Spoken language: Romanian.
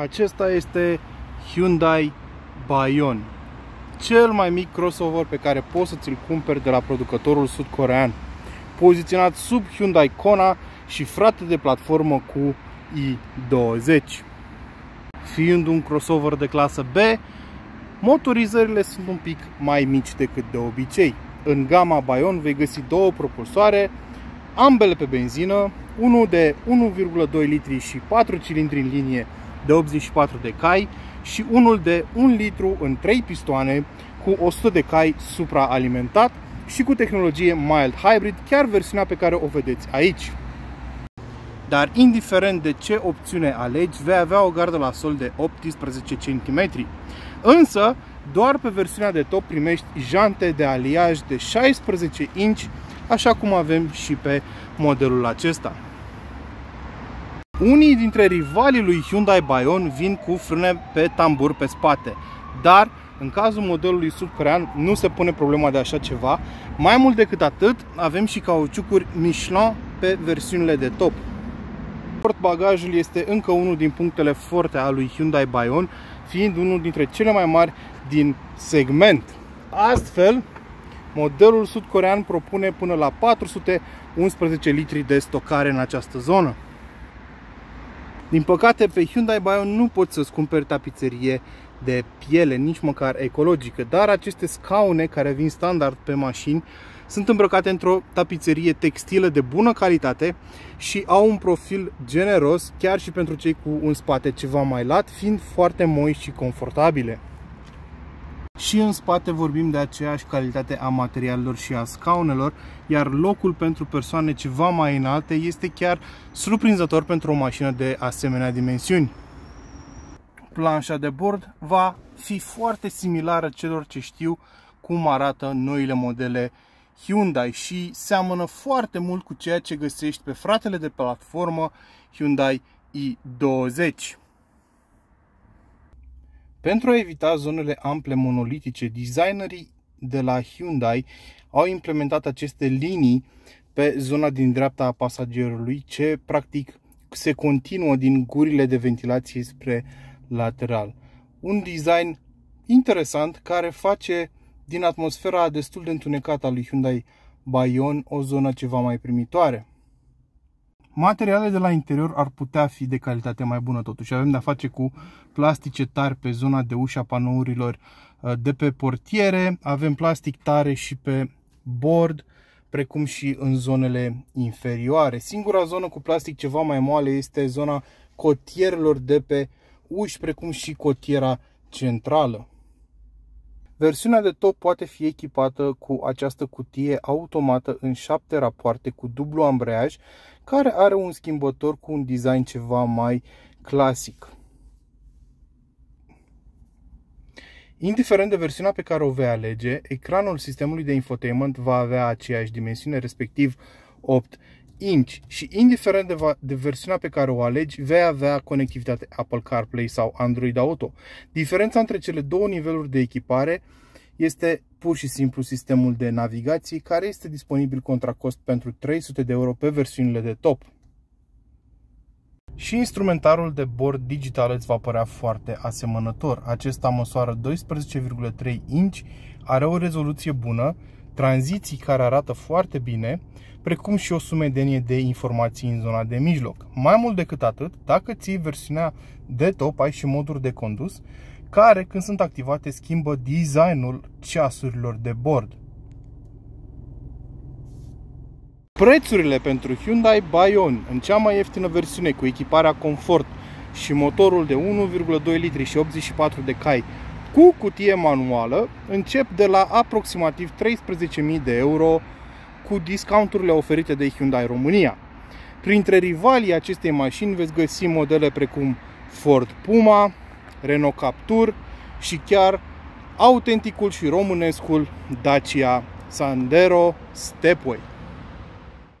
Acesta este Hyundai Bayon, cel mai mic crossover pe care poți să ți-l cumperi de la producătorul sud-corean, poziționat sub Hyundai Kona și frate de platformă cu i20. Fiind un crossover de clasă B, motorizările sunt un pic mai mici decât de obicei. În gama Bayon vei găsi două propulsoare, ambele pe benzină, unul de 1,2 litri și 4 cilindri în linie de 84 de cai și unul de 1 litru în 3 pistoane cu 100 de cai supraalimentat și cu tehnologie Mild Hybrid, chiar versiunea pe care o vedeți aici. Dar indiferent de ce opțiune alegi, vei avea o gardă la sol de 18 cm. Însă, doar pe versiunea de top primești jante de aliaj de 16 inch, așa cum avem și pe modelul acesta. Unii dintre rivalii lui Hyundai Bayon vin cu frâne pe tambur pe spate, dar în cazul modelului sud-corean nu se pune problema de așa ceva. Mai mult decât atât, avem și cauciucuri Michelin pe versiunile de top. Portbagajul este încă unul din punctele forte ale lui Hyundai Bayon, fiind unul dintre cele mai mari din segment. Astfel, modelul sud-corean propune până la 411 litri de stocare în această zonă. Din păcate, pe Hyundai Bayon nu poți să-ți cumperi tapiserie de piele, nici măcar ecologică, dar aceste scaune care vin standard pe mașini sunt îmbrăcate într-o tapiserie textilă de bună calitate și au un profil generos, chiar și pentru cei cu un spate ceva mai lat, fiind foarte moi și confortabile. Și în spate vorbim de aceeași calitate a materialelor și a scaunelor, iar locul pentru persoane ceva mai înalte este chiar surprinzător pentru o mașină de asemenea dimensiuni. Planșa de bord va fi foarte similară celor ce știu cum arată noile modele Hyundai și seamănă foarte mult cu ceea ce găsești pe fratele de platformă Hyundai i20. Pentru a evita zonele ample monolitice, designerii de la Hyundai au implementat aceste linii pe zona din dreapta a pasagerului, ce practic se continuă din gurile de ventilație spre lateral. Un design interesant care face din atmosfera destul de întunecată a lui Hyundai Bayon o zonă ceva mai primitoare. Materialele de la interior ar putea fi de calitate mai bună totuși. Avem de-a face cu plastice tari pe zona de ușa panourilor de pe portiere, avem plastic tare și pe bord, precum și în zonele interioare. Singura zonă cu plastic ceva mai moale este zona cotierelor de pe uși, precum și cotiera centrală. Versiunea de top poate fi echipată cu această cutie automată în 7 rapoarte cu dublu ambreiaj, care are un schimbător cu un design ceva mai clasic. Indiferent de versiunea pe care o vei alege, ecranul sistemului de infotainment va avea aceeași dimensiune, respectiv 8 inch, și indiferent de versiunea pe care o alegi, vei avea conectivitate Apple CarPlay sau Android Auto. Diferența între cele două niveluri de echipare este pur și simplu sistemul de navigație, care este disponibil contra cost pentru 300 de euro pe versiunile de top. Și instrumentarul de bord digital îți va părea foarte asemănător. Acesta măsoară 12,3 inch, are o rezoluție bună, tranziții care arată foarte bine, precum și o sumedenie de informații în zona de mijloc. Mai mult decât atât, dacă ții versiunea de top, ai și moduri de condus, care, când sunt activate, schimbă designul ceasurilor de bord. Prețurile pentru Hyundai Bayon în cea mai ieftină versiune cu echiparea confort și motorul de 1,2 litri și 84 de cai cu cutie manuală încep de la aproximativ 13.000 de euro cu discounturile oferite de Hyundai România. Printre rivalii acestei mașini veți găsi modele precum Ford Puma, Renault Captur și chiar autenticul și românescul Dacia Sandero Stepway.